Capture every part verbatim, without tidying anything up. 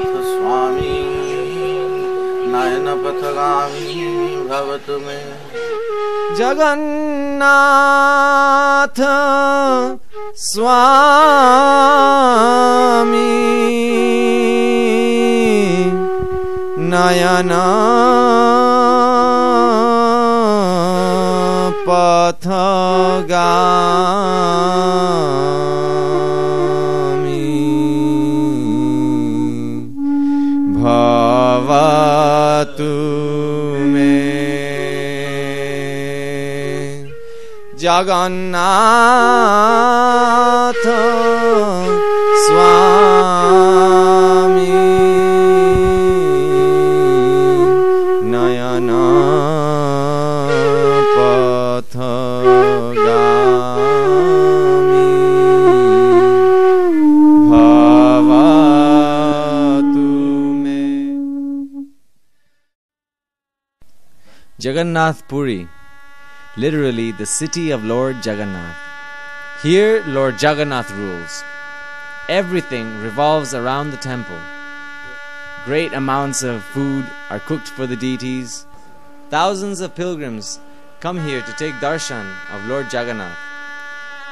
Jagannath Swami, Nayana Pathagami bhavatu me. Jagannath Swami, Nayana Pathagami bhavatu me. Jagannath Swami, Nayana Pathagami bhavatu me. Jagannath Puri, literally the city of Lord Jagannath. Here Lord Jagannath rules. Everything revolves around the temple. Great amounts of food are cooked for the deities. Thousands of pilgrims come here to take darshan of Lord Jagannath.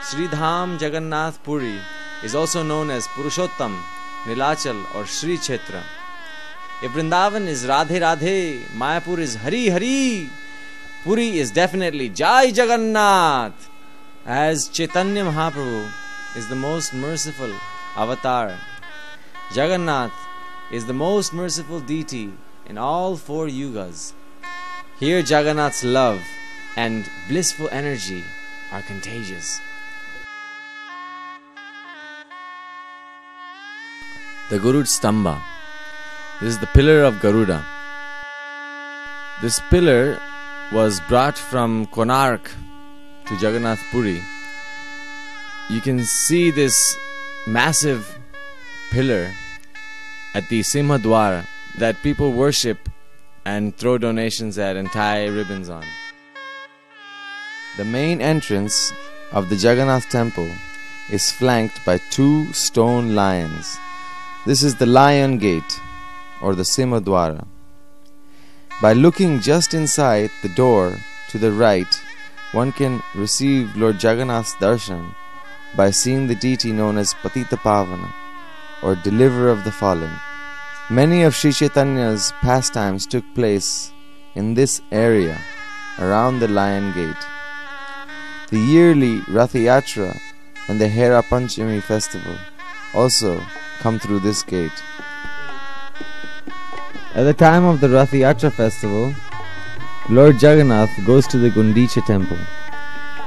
Sri Dham Jagannath Puri is also known as Purushottam, Nilachal or Sri Kshetra. If Vrindavan is Radhe Radhe, Mayapur is Hari Hari, Puri is definitely Jai Jagannath, as Chaitanya Mahaprabhu is the most merciful avatar. Jagannath is the most merciful deity in all four yugas. Here Jagannath's love and blissful energy are contagious. The Garud Stamba. This is the pillar of Garuda. This pillar was brought from Konark to Jagannath Puri. You can see this massive pillar at the Simhadwara that people worship and throw donations at and tie ribbons on. The main entrance of the Jagannath temple is flanked by two stone lions. This is the lion gate or the Simhadwara. By looking just inside the door to the right, one can receive Lord Jagannath's darshan by seeing the deity known as Patita Pavana, or Deliverer of the Fallen. Many of Sri Chaitanya's pastimes took place in this area, around the Lion Gate. The yearly Ratha Yatra and the Hera Panchimi festival also come through this gate. At the time of the Ratha Yatra festival, Lord Jagannath goes to the Gundicha temple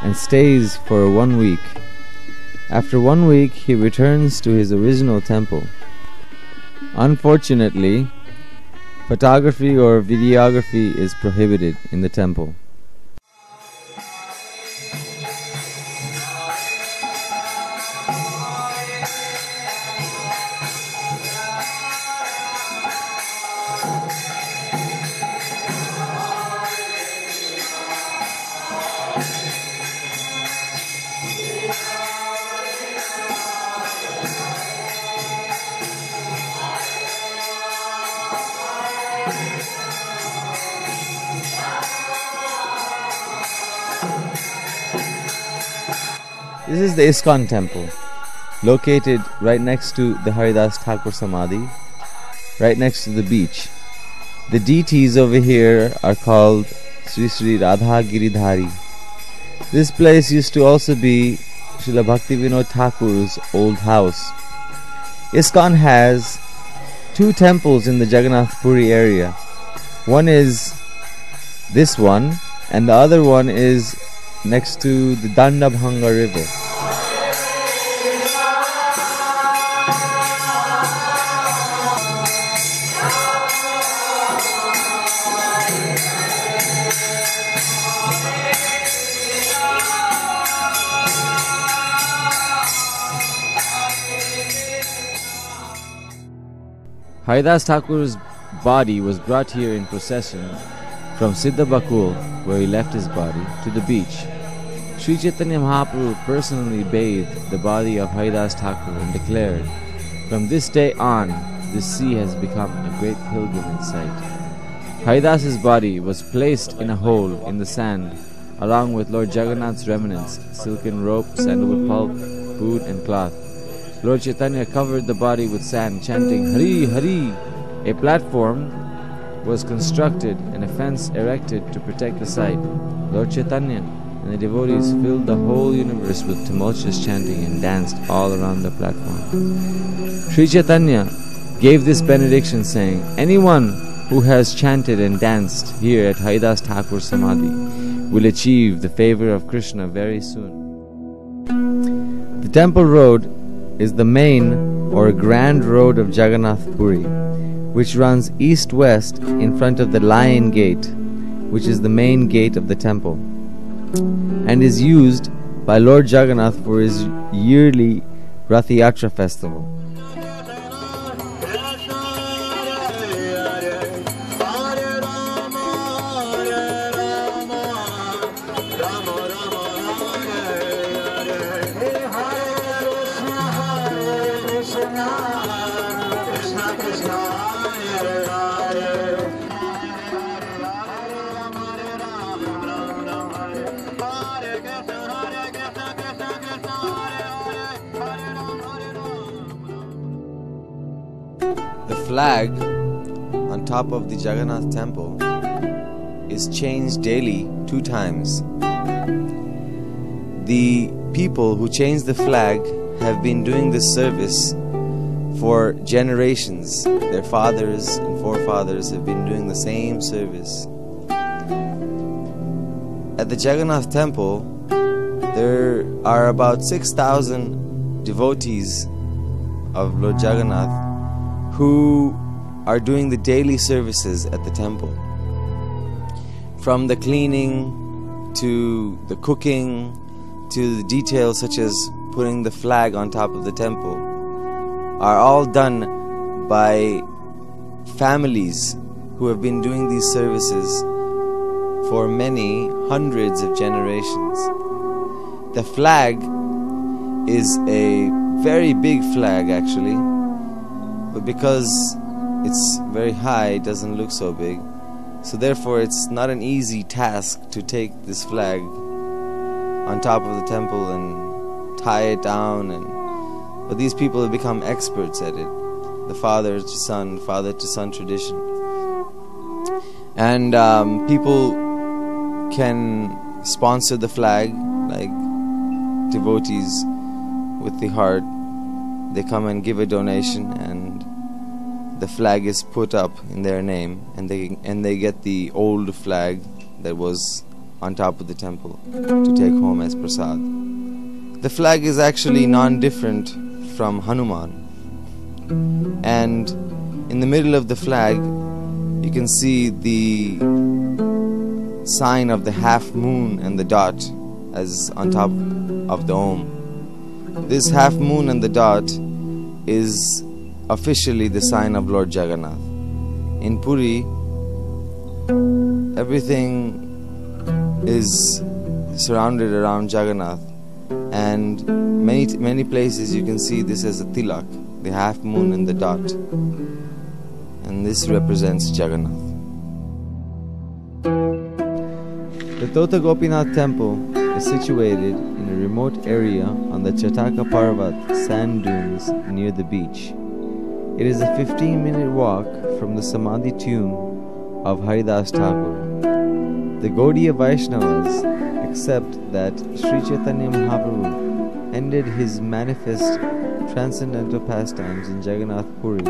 and stays for one week. After one week, he returns to his original temple. Unfortunately, photography or videography is prohibited in the temple. This is the ISKCON temple, located right next to the Haridas Thakur Samadhi, right next to the beach. The deities over here are called Sri Sri Radha Giridhari. This place used to also be Srila Bhaktivinoda Thakur's old house. ISKCON has two temples in the Jagannath Puri area. One is this one, and the other one is next to the Dandabhanga river. Haridas Thakur's body was brought here in procession from Siddha Bakul, where he left his body, to the beach. Sri Chaitanya Mahaprabhu personally bathed the body of Haridas Thakur and declared, "From this day on, this sea has become a great pilgrimage site. Haridas's body was placed in a hole in the sand, along with Lord Jagannath's remnants, silken rope, sandalwood pulp, food and cloth. Lord Chaitanya covered the body with sand, chanting Hari Hari. A platform was constructed and a fence erected to protect the site. Lord Chaitanya and the devotees filled the whole universe with tumultuous chanting and danced all around the platform. Sri Chaitanya gave this benediction saying, anyone who has chanted and danced here at Haridas Thakur Samadhi will achieve the favor of Krishna very soon. The temple road is the main or grand road of Jagannath Puri, which runs east-west in front of the Lion Gate, which is the main gate of the temple, and is used by Lord Jagannath for his yearly Ratha Yatra festival. The flag on top of the Jagannath temple is changed daily two times. The people who change the flag have been doing this service for generations. Their fathers and forefathers have been doing the same service. At the Jagannath temple there are about six thousand devotees of Lord Jagannath who are doing the daily services at the temple. From the cleaning, to the cooking, to the details such as putting the flag on top of the temple, are all done by families who have been doing these services for many hundreds of generations. The flag is a very big flag actually, but because it's very high it doesn't look so big, so therefore it's not an easy task to take this flag on top of the temple and tie it down, and but these people have become experts at it, the father to son, father to son tradition, and um, people can sponsor the flag like devotees with the heart. They come and give a donation and the flag is put up in their name, and they and they get the old flag that was on top of the temple to take home as prasad. The flag is actually non-different from Hanuman, and in the middle of the flag you can see the sign of the half moon and the dot as on top of the Om. This half moon and the dot is officially the sign of Lord Jagannath. In Puri, everything is surrounded around Jagannath, and many many places you can see this as a tilak, the half moon and the dot, and this represents Jagannath. The Tota Gopinath temple is situated in a remote area on the Chataka Parvat sand dunes near the beach. It is a fifteen minute walk from the Samadhi tomb of Haridas Thakur. The Gaudiya Vaishnavas accept that Sri Chaitanya Mahaprabhu ended his manifest transcendental pastimes in Jagannath Puri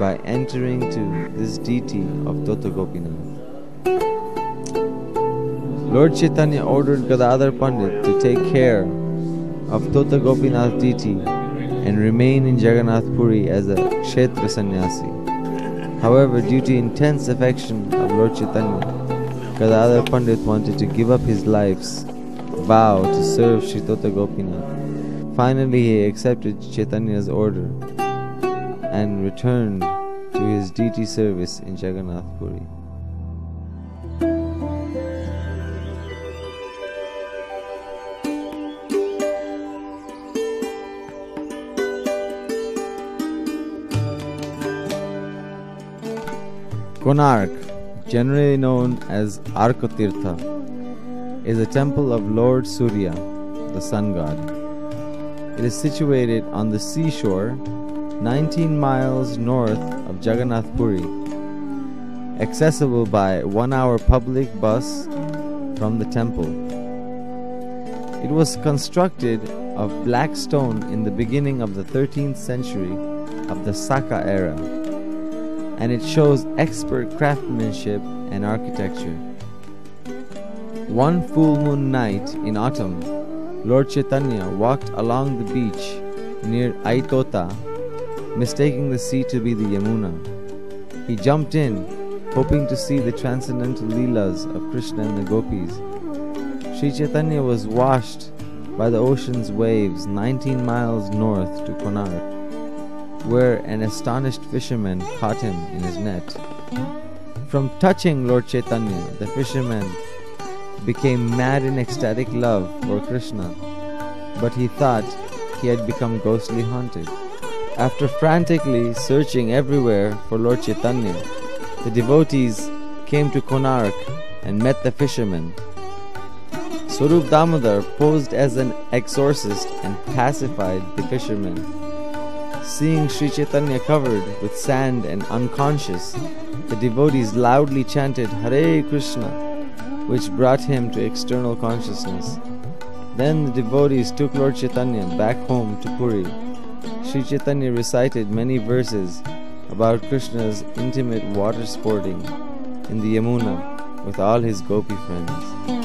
by entering to this deity of Tota Gopinath. Lord Chaitanya ordered Gadadhar Pandit to take care of Tota Gopinath deity and remain in Jagannath Puri as a Kshetra sannyasi. However, due to intense affection of Lord Chaitanya, Gadadhar Pandit wanted to give up his life's vow to serve Sri Tota Gopinath. Finally, he accepted Chaitanya's order and returned to his deity service in Jagannath Puri. Konark, generally known as Arkotirtha, is a temple of Lord Surya, the sun god. It is situated on the seashore nineteen miles north of Jagannath Puri, accessible by one-hour public bus from the temple. It was constructed of black stone in the beginning of the thirteenth century of the Saka era, and it shows expert craftsmanship and architecture. One full moon night in autumn, Lord Chaitanya walked along the beach near Aitota, mistaking the sea to be the Yamuna. He jumped in, hoping to see the transcendental leelas of Krishna and the gopis. Sri Chaitanya was washed by the ocean's waves nineteen miles north to Konark, where an astonished fisherman caught him in his net. From touching Lord Chaitanya, the fisherman became mad in ecstatic love for Krishna, but he thought he had become ghostly haunted. After frantically searching everywhere for Lord Chaitanya, the devotees came to Konark and met the fisherman. Swarup Damodar posed as an exorcist and pacified the fishermen. Seeing Sri Chaitanya covered with sand and unconscious, the devotees loudly chanted Hare Krishna, which brought him to external consciousness. Then the devotees took Lord Chaitanya back home to Puri. Sri Chaitanya recited many verses about Krishna's intimate water sporting in the Yamuna with all his gopi friends.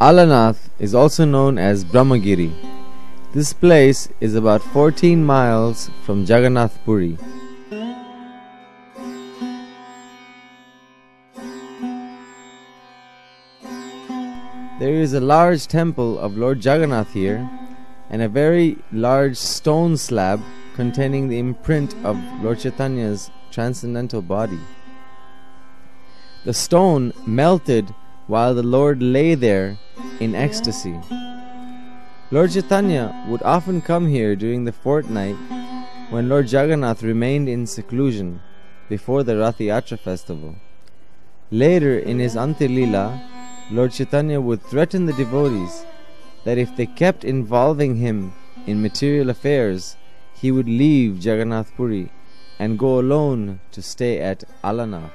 Alanath is also known as Brahmagiri. This place is about fourteen miles from Jagannath Puri. There is a large temple of Lord Jagannath here, and a very large stone slab containing the imprint of Lord Chaitanya's transcendental body. The stone melted while the Lord lay there in ecstasy. Lord Chaitanya would often come here during the fortnight when Lord Jagannath remained in seclusion before the Ratha Yatra festival. Later in his Antilila, Lord Chaitanya would threaten the devotees that if they kept involving him in material affairs, he would leave Jagannath Puri and go alone to stay at Alanath.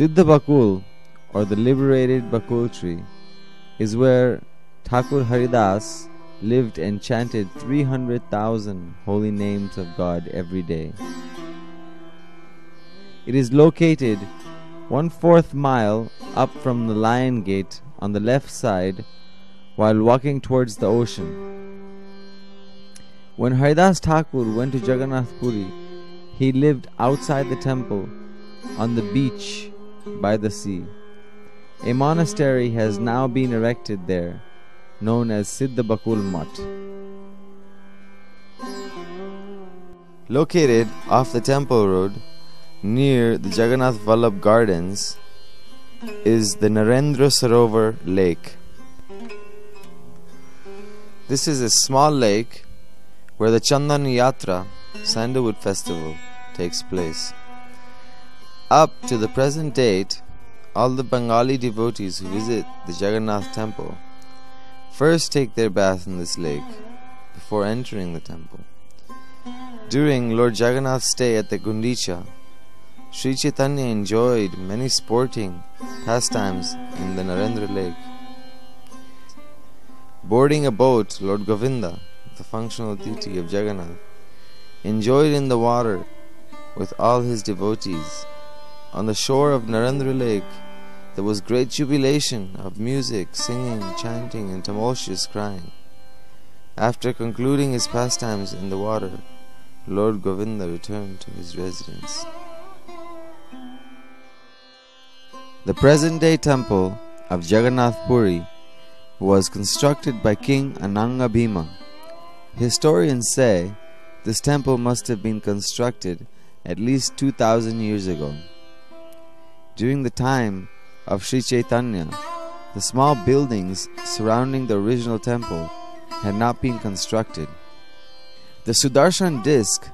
Siddha Bakul, or the liberated Bakul tree, is where Thakur Haridas lived and chanted three hundred thousand holy names of God every day. It is located one-fourth mile up from the Lion Gate on the left side while walking towards the ocean. When Haridas Thakur went to Jagannath Puri, he lived outside the temple on the beach by the sea. A monastery has now been erected there, known as Siddha Bakul Math. Located off the Temple Road, near the Jagannath Vallabh Gardens, is the Narendra Sarovar Lake. This is a small lake where the Chandan Yatra, sandalwood festival, takes place. Up to the present date, all the Bengali devotees who visit the Jagannath temple first take their bath in this lake before entering the temple. During Lord Jagannath's stay at the Gundicha, Sri Chaitanya enjoyed many sporting pastimes in the Narendra Lake. Boarding a boat, Lord Govinda, the functional deity of Jagannath, enjoyed in the water with all his devotees. On the shore of Narendra Lake, there was great jubilation of music, singing, chanting, and tumultuous crying. After concluding his pastimes in the water, Lord Govinda returned to his residence. The present-day temple of Jagannath Puri was constructed by King Ananga Bhima. Historians say this temple must have been constructed at least two thousand years ago. During the time of Sri Chaitanya, the small buildings surrounding the original temple had not been constructed. The Sudarshan disc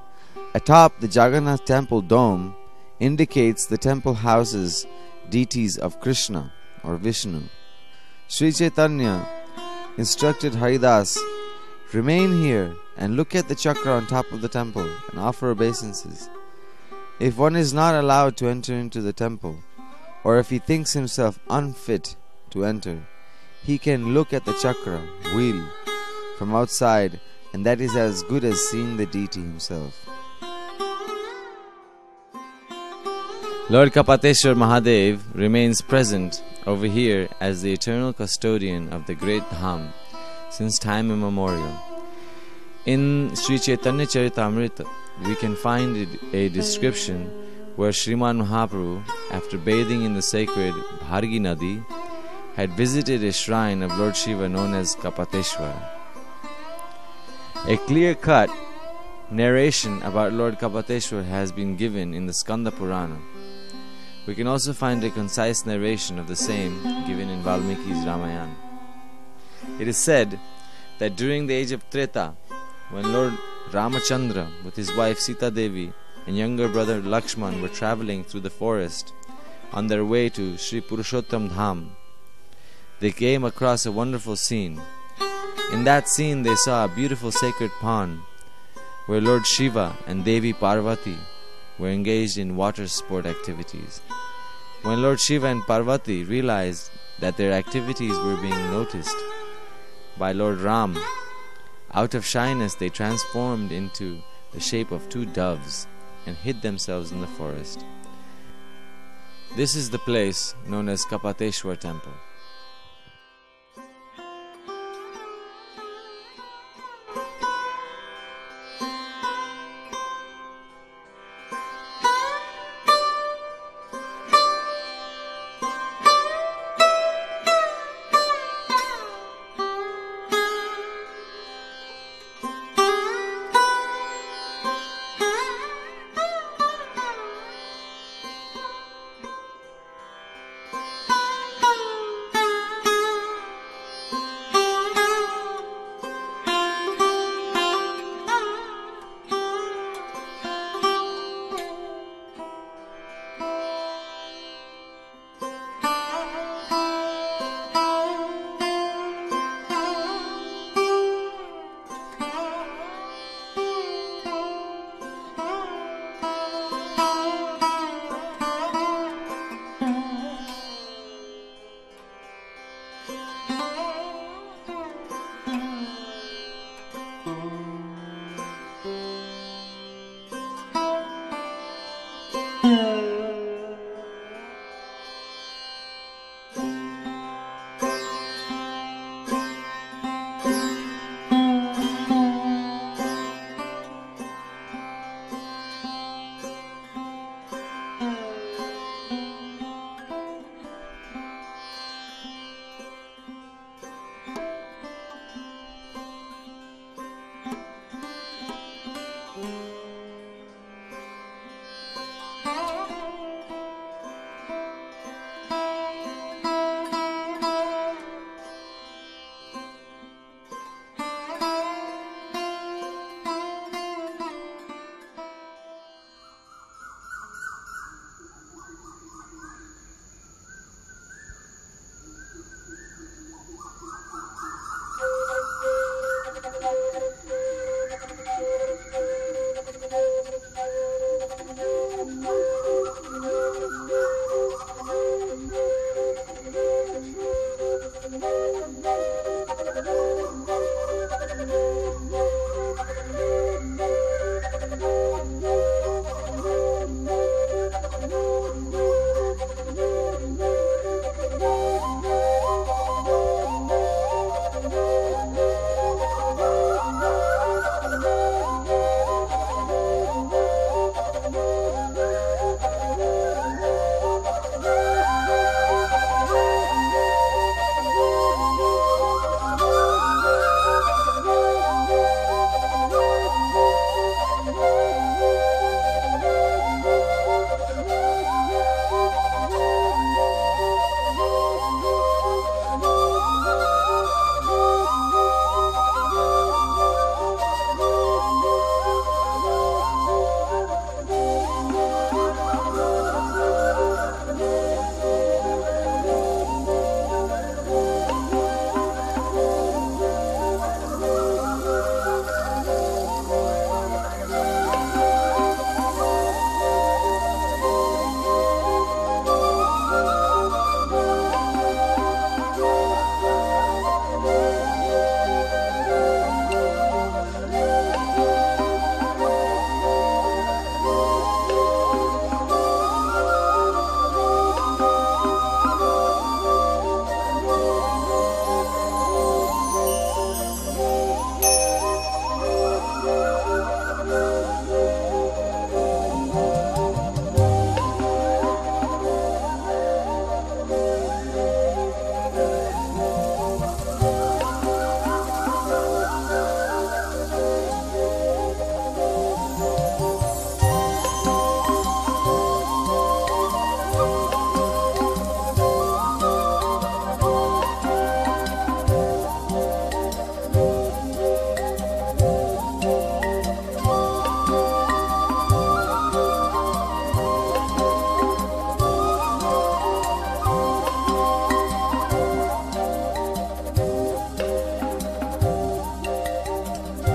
atop the Jagannath temple dome indicates the temple houses deities of Krishna or Vishnu. Sri Chaitanya instructed Haridas, "Remain here and look at the chakra on top of the temple and offer obeisances. If one is not allowed to enter into the temple, or if he thinks himself unfit to enter, he can look at the chakra wheel from outside, and that is as good as seeing the deity himself." Lord Kapateshwar Mahadev remains present over here as the eternal custodian of the great Dham since time immemorial. In Sri Chaitanya Charitamrita, we can find a description where Sriman Mahaprabhu, after bathing in the sacred Bhargi Nadi, had visited a shrine of Lord Shiva known as Kapateshwar. A clear-cut narration about Lord Kapateshwar has been given in the Skanda Purana. We can also find a concise narration of the same given in Valmiki's Ramayana. It is said that during the age of Treta, when Lord Ramachandra with his wife Sita Devi and younger brother Lakshman were traveling through the forest on their way to Sri Purushottam Dham, they came across a wonderful scene. In that scene they saw a beautiful sacred pond where Lord Shiva and Devi Parvati were engaged in water sport activities. When Lord Shiva and Parvati realized that their activities were being noticed by Lord Ram, out of shyness they transformed into the shape of two doves and hid themselves in the forest. This is the place known as Kapateshwar Temple.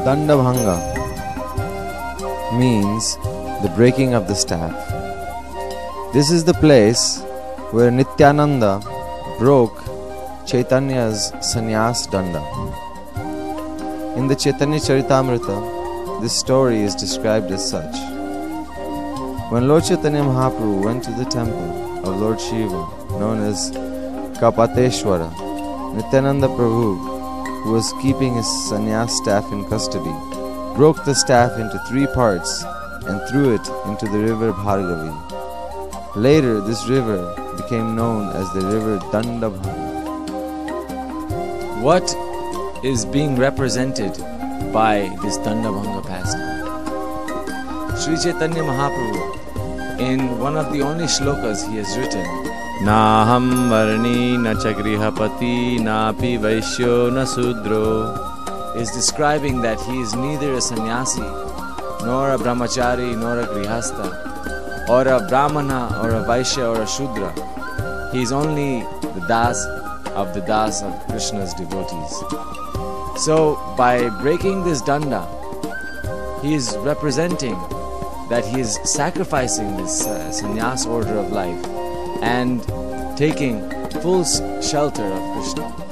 Dandabhanga means the breaking of the staff. This is the place where Nityananda broke Chaitanya's sannyas danda. In the Chaitanya Charitamrita, this story is described as such. When Lord Chaitanya Mahaprabhu went to the temple of Lord Shiva, known as Kapateshwara, Nityananda Prabhu, who was keeping his sannyas staff in custody, broke the staff into three parts and threw it into the river Bhargavi. Later, this river became known as the river Dandabhanga. What is being represented by this Dandabhanga pastime? Sri Chaitanya Mahaprabhu, in one of the only shlokas he has written, Naham varni na chagrihapati na pi vaishyo na sudro, is describing that he is neither a sannyasi, nor a brahmachari, nor a grihastha, or a brahmana, or a vaishya, or a shudra. He is only the das of the das of Krishna's devotees. So, by breaking this danda, he is representing that he is sacrificing this uh, sannyas order of life and taking full shelter of Krishna.